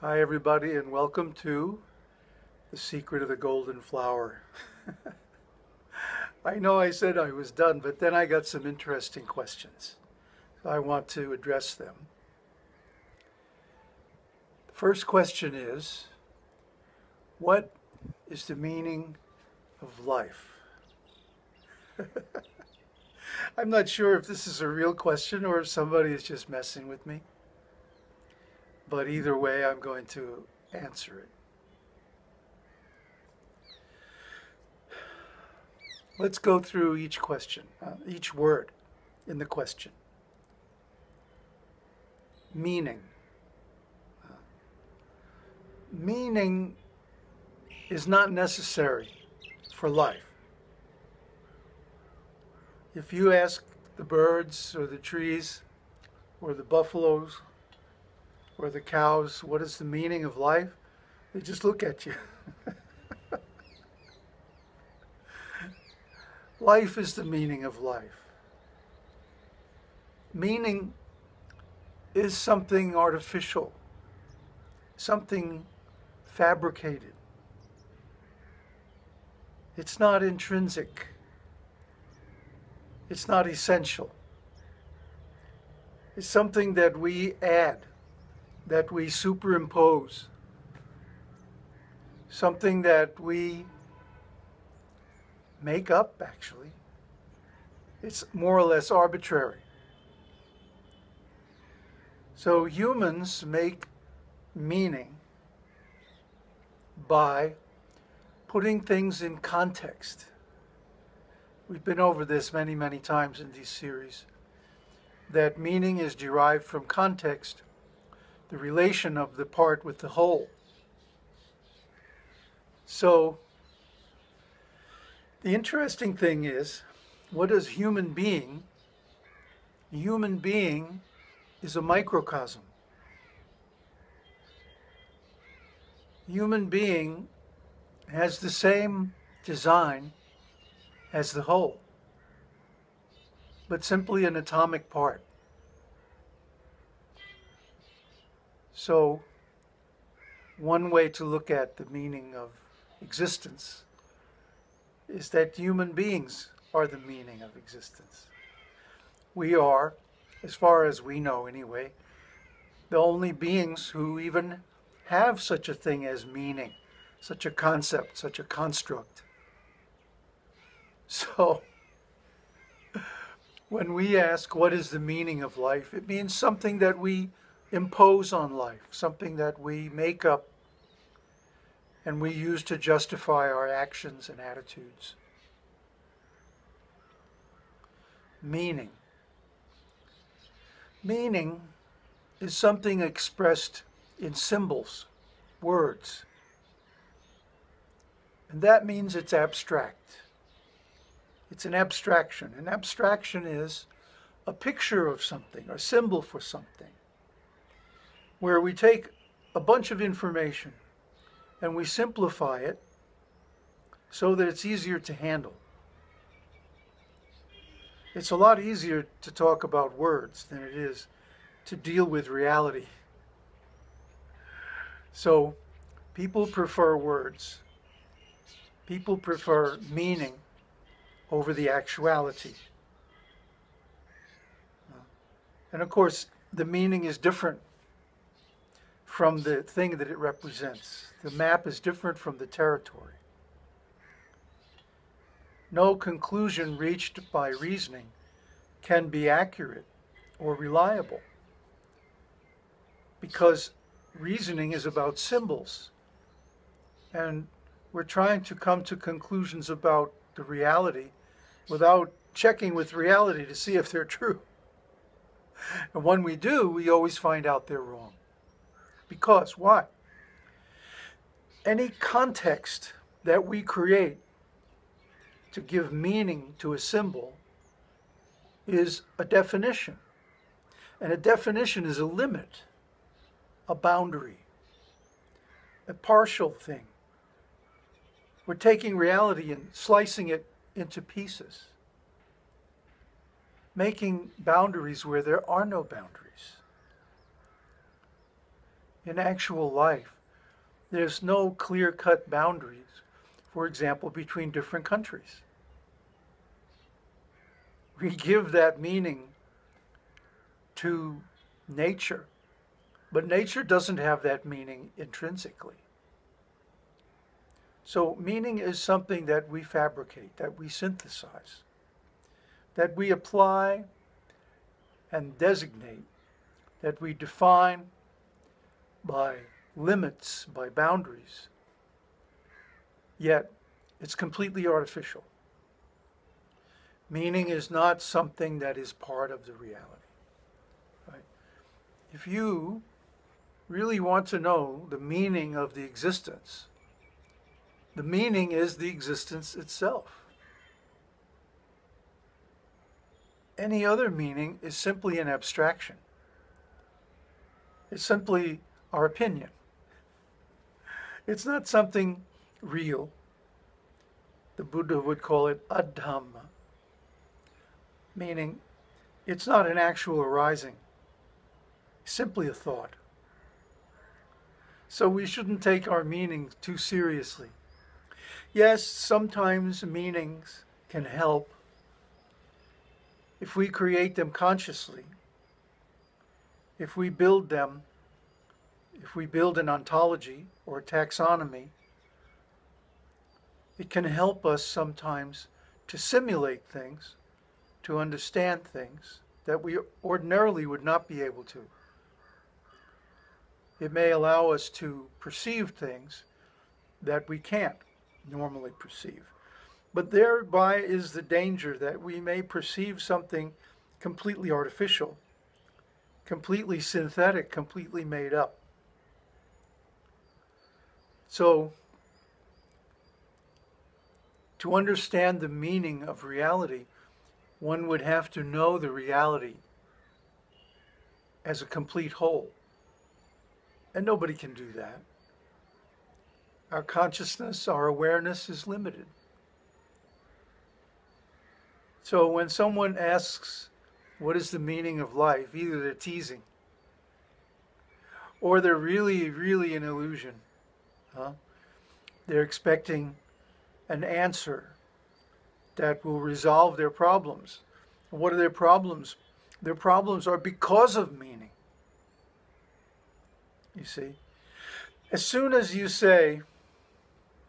Hi everybody, and welcome to The Secret of the Golden Flower. I know I said I was done, but then I got some interesting questions. So I want to address them. The first question is, what is the meaning of life? I'm not sure if this is a real question or if somebody is just messing with me. But either way, I'm going to answer it. Let's go through each question, each word in the question. Meaning. Meaning is not necessary for life. If you ask the birds or the trees or the buffaloes or the cows, what is the meaning of life? They just look at you. Life is the meaning of life. Meaning is something artificial, something fabricated. It's not intrinsic. It's not essential. It's something that we add, that we superimpose, something that we make up, actually. It's more or less arbitrary. So humans make meaning by putting things in context. We've been over this many, many times in these series, that meaning is derived from context, the relation of the part with the whole. So the interesting thing is, what is human being? Human being is a microcosm. Human being has the same design as the whole, but simply an atomic part. So one way to look at the meaning of existence is that human beings are the meaning of existence. We are, as far as we know anyway, the only beings who even have such a thing as meaning, such a concept, such a construct. So when we ask what is the meaning of life, it means something that we impose on life, something that we make up and we use to justify our actions and attitudes. Meaning. Meaning is something expressed in symbols, words. And that means it's abstract. It's an abstraction. An abstraction is a picture of something, a symbol for something, where we take a bunch of information and we simplify it so that it's easier to handle. It's a lot easier to talk about words than it is to deal with reality. So people prefer words. People prefer meaning over the actuality. And of course, the meaning is different from the thing that it represents. The map is different from the territory. No conclusion reached by reasoning can be accurate or reliable, because reasoning is about symbols, and we're trying to come to conclusions about the reality without checking with reality to see if they're true. And when we do, we always find out they're wrong. Because why? any context that we create to give meaning to a symbol is a definition. And a definition is a limit, a boundary, a partial thing. We're taking reality and slicing it into pieces, making boundaries where there are no boundaries. In actual life, there's no clear-cut boundaries, for example, between different countries. We give that meaning to nature, but nature doesn't have that meaning intrinsically. So meaning is something that we fabricate, that we synthesize, that we apply and designate, that we define by limits, by boundaries, yet it's completely artificial. Meaning is not something that is part of the reality. Right? If you really want to know the meaning of the existence, the meaning is the existence itself. Any other meaning is simply an abstraction. It's simply our opinion. It's not something real. The Buddha would call it adhamma, meaning it's not an actual arising, simply a thought. So we shouldn't take our meanings too seriously. Yes, sometimes meanings can help if we create them consciously, if we build them, if we build an ontology or a taxonomy. It can help us sometimes to simulate things, to understand things that we ordinarily would not be able to. It may allow us to perceive things that we can't normally perceive. But thereby is the danger that we may perceive something completely artificial, completely synthetic, completely made up. So, to understand the meaning of reality, one would have to know the reality as a complete whole. And nobody can do that. Our consciousness, our awareness is limited. So when someone asks, what is the meaning of life? Either they're teasing or they're really, really an illusion. They're expecting an answer that will resolve their problems. And what are their problems? Their problems are because of meaning. You see, as soon as you say,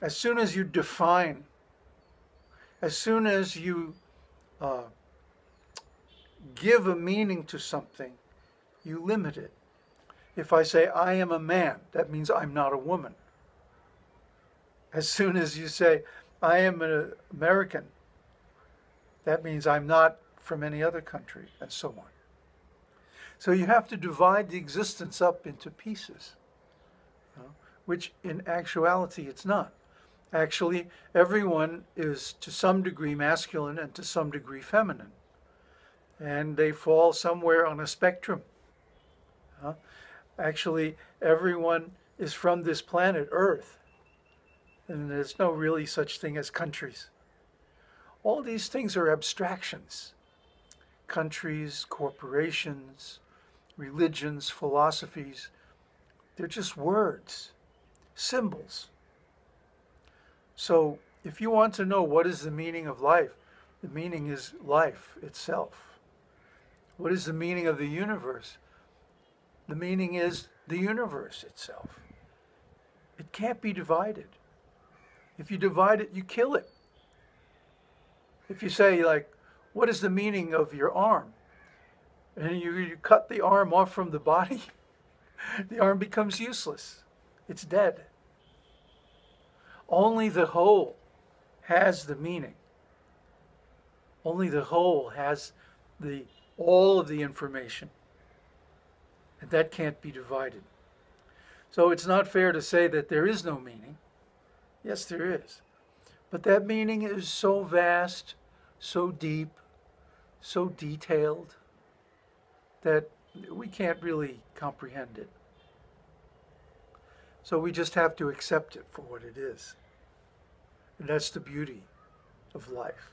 as soon as you define, as soon as you give a meaning to something, you limit it. If I say, I am a man, that means I'm not a woman. As soon as you say, I am an American, that means I'm not from any other country, and so on. So you have to divide the existence up into pieces, which in actuality it's not. Actually, everyone is to some degree masculine and to some degree feminine, and they fall somewhere on a spectrum. Actually, everyone is from this planet, Earth, and there's no really such thing as countries. All these things are abstractions. Countries, corporations, religions, philosophies, they're just words, symbols. So if you want to know what is the meaning of life, the meaning is life itself. What is the meaning of the universe? The meaning is the universe itself. It can't be divided. If you divide it, you kill it. If you say, like, what is the meaning of your arm? And you cut the arm off from the body, the arm becomes useless. It's dead. Only the whole has the meaning. Only the whole has all of the information. And that can't be divided. So it's not fair to say that there is no meaning. Yes, there is. But that meaning is so vast, so deep, so detailed, that we can't really comprehend it. So we just have to accept it for what it is. And that's the beauty of life.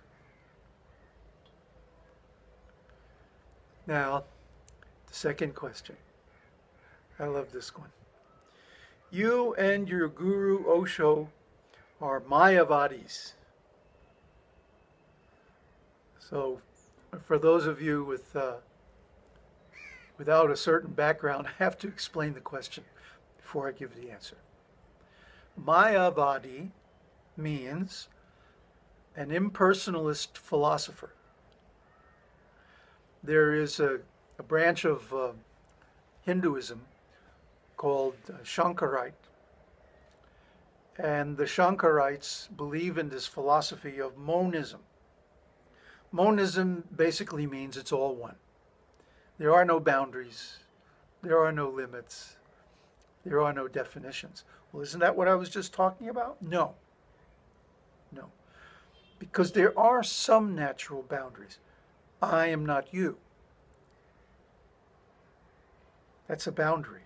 Now, the second question. I love this one. You and your guru Osho are Mayavadis. So, for those of you with without a certain background, I have to explain the question before I give the answer. Mayavadi means an impersonalist philosopher. There is a branch of Hinduism called Shankarite. And the Shankarites believe in this philosophy of monism. Monism basically means it's all one. There are no boundaries. There are no limits. There are no definitions. Well, isn't that what I was just talking about? No. No. Because there are some natural boundaries. I am not you. That's a boundary.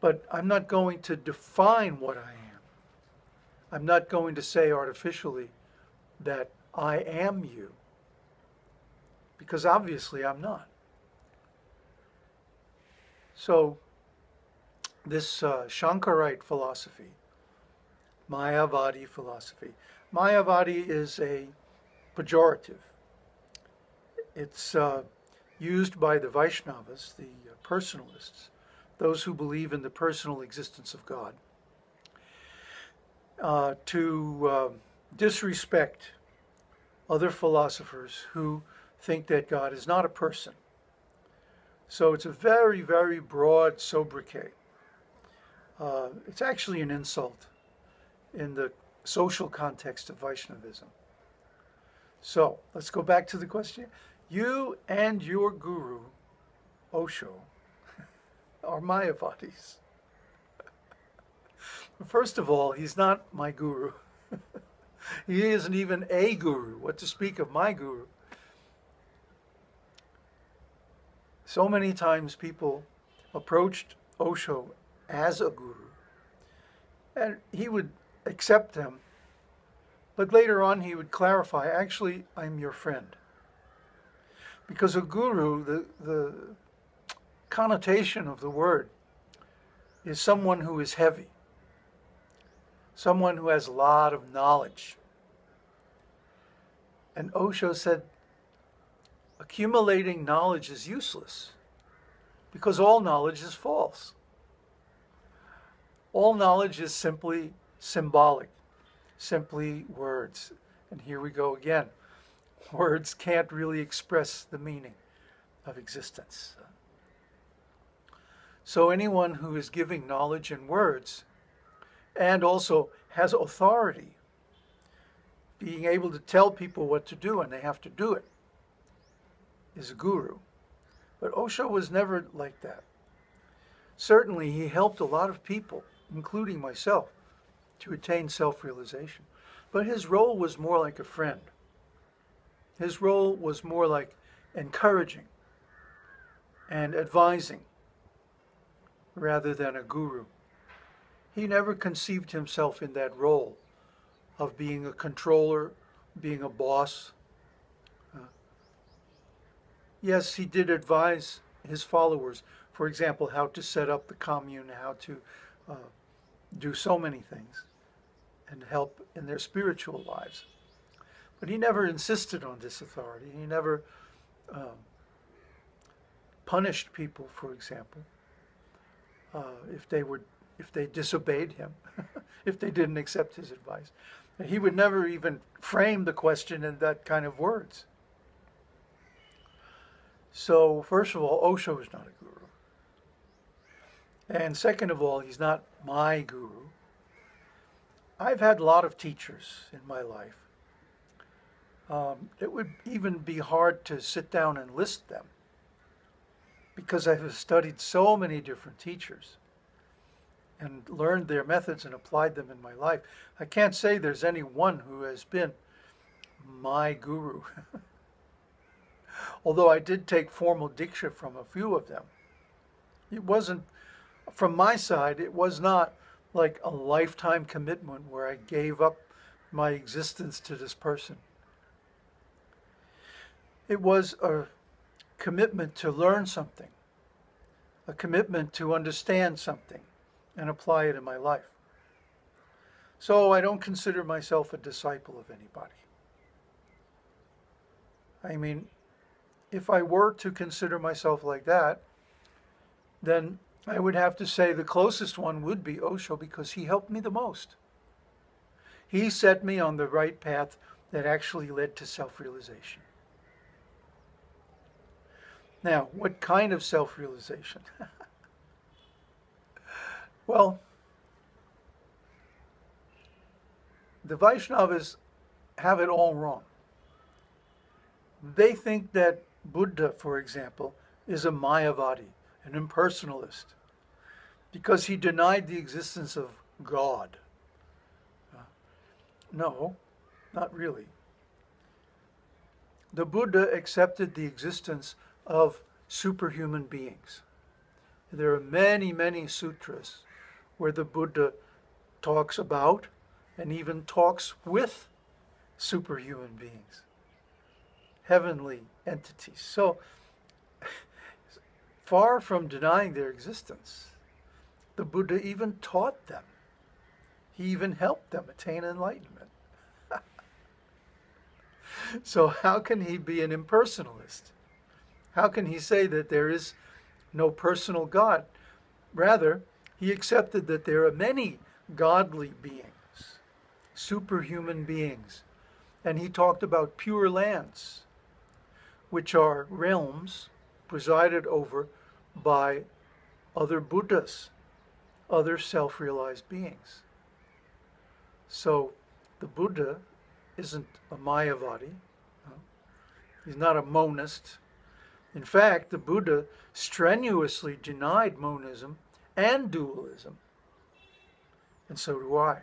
But I'm not going to define what I am. I'm not going to say artificially that I am you, because obviously I'm not. So this Shankarite philosophy, Mayavadi philosophy. Mayavadi is a pejorative. It's used by the Vaishnavas, the personalists, those who believe in the personal existence of God, to disrespect other philosophers who think that God is not a person. So it's a very, very broad sobriquet. It's actually an insult in the social context of Vaishnavism. So let's go back to the question. You and your guru, Osho, are Mayavadis. First of all, he's not my guru. He isn't even a guru. What to speak of my guru? So many times people approached Osho as a guru, and he would accept them, but later on he would clarify, actually, I'm your friend. Because a guru, the connotation of the word is someone who is heavy, someone who has a lot of knowledge. And Osho said, accumulating knowledge is useless because all knowledge is false. All knowledge is simply symbolic, simply words. And here we go again. Words can't really express the meaning of existence. So anyone who is giving knowledge in words and also has authority, being able to tell people what to do and they have to do it, is a guru. But Osho was never like that. Certainly he helped a lot of people, including myself, to attain self-realization. But his role was more like a friend. His role was more like encouraging and advising, rather than a guru. He never conceived himself in that role of being a controller, being a boss. Yes, he did advise his followers, for example, how to set up the commune, how to do so many things and help in their spiritual lives. But he never insisted on this authority. He never punished people, for example. If they disobeyed him, if they didn't accept his advice. He would never even frame the question in that kind of words. So, first of all, Osho is not a guru. And second of all, he's not my guru. I've had a lot of teachers in my life. It would even be hard to sit down and list them, because I have studied so many different teachers. and learned their methods and applied them in my life. I can't say there's any one who has been my guru, although I did take formal Diksha from a few of them. It wasn't, from my side, it was not like a lifetime commitment where I gave up my existence to this person. It was a commitment to learn something, a commitment to understand something and apply it in my life. So I don't consider myself a disciple of anybody. I mean, if I were to consider myself like that, then I would have to say the closest one would be Osho, because he helped me the most. He set me on the right path that actually led to self-realization. Now, what kind of self-realization? Well, the Vaishnavas have it all wrong. They think that Buddha, for example, is a Mayavadi, an impersonalist, because he denied the existence of God. No, not really. The Buddha accepted the existence of superhuman beings. There are many, many sutras where the Buddha talks about and even talks with superhuman beings, heavenly entities. So, far from denying their existence, the Buddha even taught them. He even helped them attain enlightenment. So how can he be an impersonalist? How can he say that there is no personal God? Rather, he accepted that there are many godly beings, superhuman beings. And he talked about pure lands, which are realms presided over by other Buddhas, other self-realized beings. So the Buddha isn't a Mayavadi. He's not a monist. In fact, the Buddha strenuously denied monism and dualism. And so do I.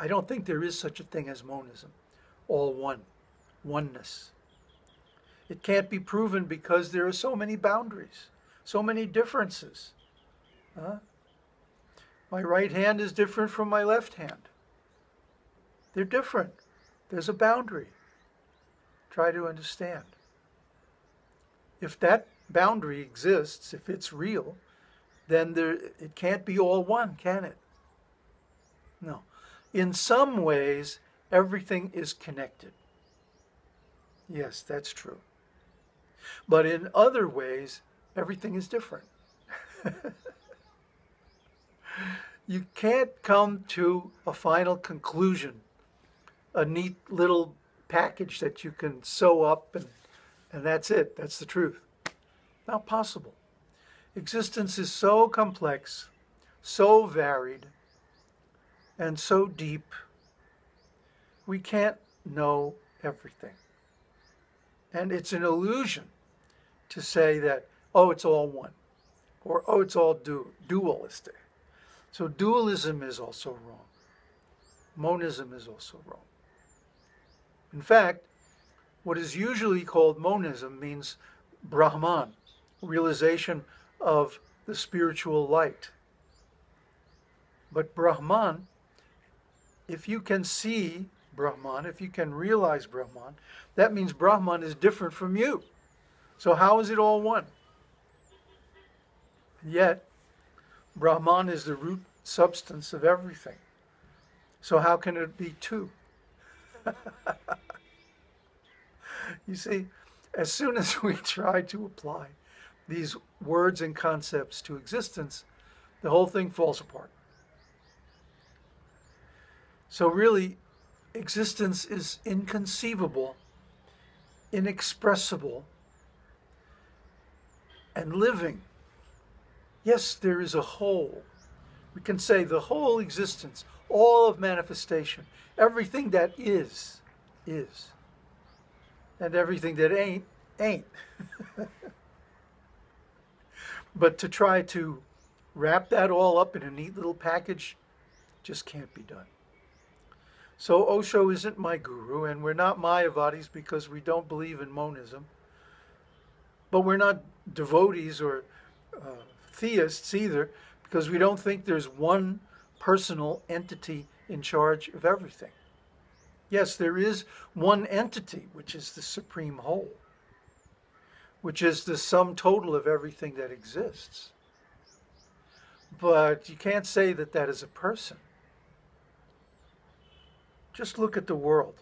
I don't think there is such a thing as monism, all one, oneness. It can't be proven because there are so many boundaries, so many differences. My right hand is different from my left hand. They're different. There's a boundary. Try to understand. If that boundary exists, if it's real, then it can't be all one, can it? No. In some ways, everything is connected. Yes, that's true. But in other ways, everything is different. You can't come to a final conclusion, a neat little package that you can sew up and that's it. That's the truth. Not possible. Existence is so complex, so varied, and so deep. We can't know everything. And it's an illusion to say that, oh, it's all one, or oh, it's all dualistic. So dualism is also wrong. Monism is also wrong. In fact, what is usually called monism means Brahman, realization of the spiritual light. But Brahman, if you can see Brahman, if you can realize Brahman, that means Brahman is different from you. So how is it all one? Yet, Brahman is the root substance of everything. So how can it be two? You see, as soon as we try to apply these words and concepts to existence, the whole thing falls apart. So really, existence is inconceivable, inexpressible, and living. Yes, there is a whole. We can say the whole existence, all of manifestation, everything that is, and everything that ain't. But to try to Wrap that all up in a neat little package, just can't be done. So Osho isn't my guru, and we're not Mayavadis because we don't believe in monism. But we're not devotees or theists either, because we don't think there's one personal entity in charge of everything. Yes, there is one entity, which is the supreme whole, which is the sum total of everything that exists. But you can't say that that is a person. Just look at the world.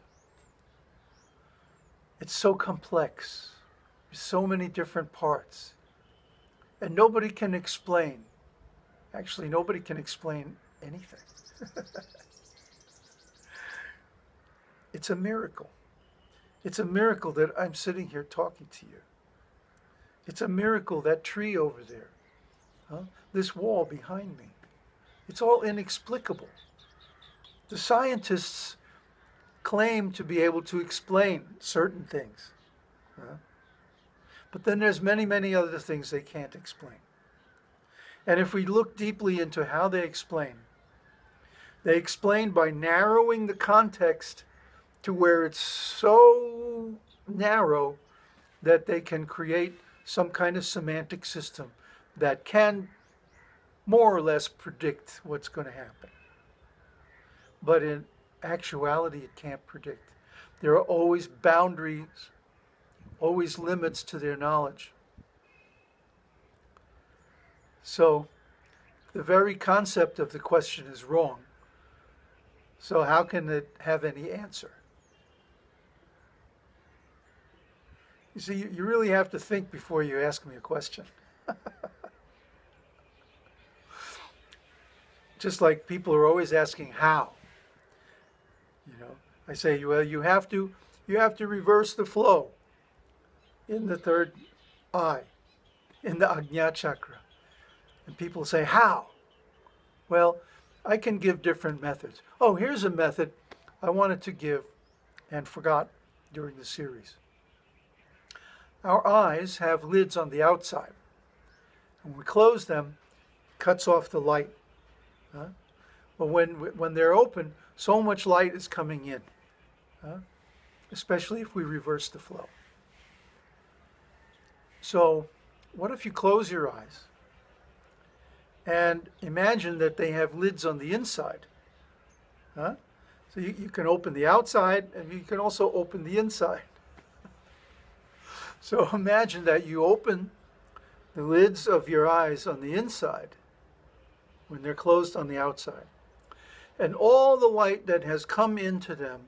It's so complex. There's so many different parts. And nobody can explain. Actually, nobody can explain anything. It's a miracle. It's a miracle that I'm sitting here talking to you. It's a miracle that tree over there. Huh? This wall behind me. It's all inexplicable. The scientists claim to be able to explain certain things. Huh? But then there's many, many other things they can't explain. And if we look deeply into how they explain by narrowing the context to where it's so narrow that they can create some kind of semantic system that can more or less predict what's going to happen. But in actuality, it can't predict. There are always boundaries, always limits to their knowledge. So the very concept of the question is wrong. So how can it have any answer? You see, you really have to think before you ask me a question. Just like people are always asking how. You know, I say, well, you have to reverse the flow in the third eye, in the Ajna chakra. And people say, how? Well, I can give different methods. Oh, here's a method I wanted to give and forgot during the series. Our eyes have lids on the outside. When we close them, it cuts off the light. Huh? But when they're open, so much light is coming in, huh? Especially if we reverse the flow. So what if you close your eyes and imagine that they have lids on the inside? Huh? So you can open the outside, and you can also open the inside. So imagine that you open the lids of your eyes on the inside when they're closed on the outside. And all the light that has come into them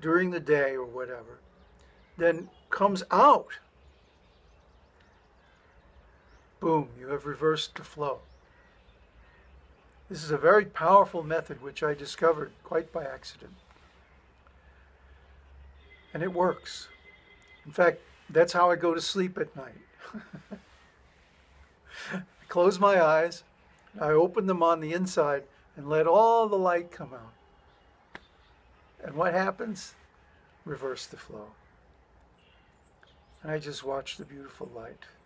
during the day or whatever then comes out. Boom, you have reversed the flow. This is a very powerful method which I discovered quite by accident. And it works. In fact, that's how I go to sleep at night. I close my eyes, I open them on the inside, and let all the light come out. And what happens? Reverse the flow. And I just watch the beautiful light.